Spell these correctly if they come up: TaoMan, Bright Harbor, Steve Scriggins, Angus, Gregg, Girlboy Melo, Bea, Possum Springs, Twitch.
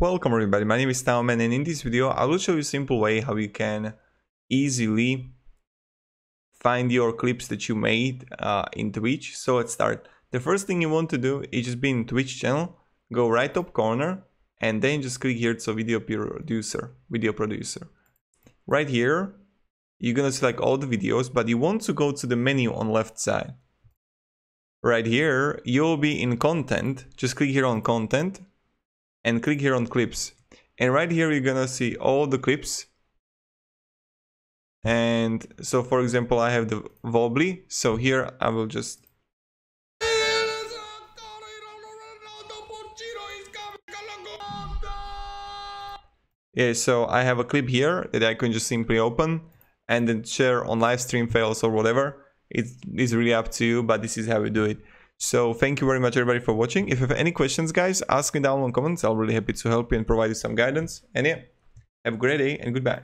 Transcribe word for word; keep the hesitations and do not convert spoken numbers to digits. Welcome everybody, my name is TaoMan, and in this video I will show you a simple way how you can easily find your clips that you made uh, in Twitch. So let's start. The first thing you want to do is just be in Twitch channel, go right top corner and then just click here, so video producer, video producer. Right here you're gonna select all the videos, but you want to go to the menu on left side. Right here you'll be in content, just click here on content and click here on clips, and right here you're gonna see all the clips. And so for example I have the wobbly, so here I will just yeah so I have a clip here that I can just simply open and then share on live stream fails or whatever. It is really up to you, but this is how we do it. So thank you very much everybody for watching. If you have any questions guys, ask me down in the comments. I'll be really happy to help you and provide you some guidance. And yeah, have a great day and goodbye.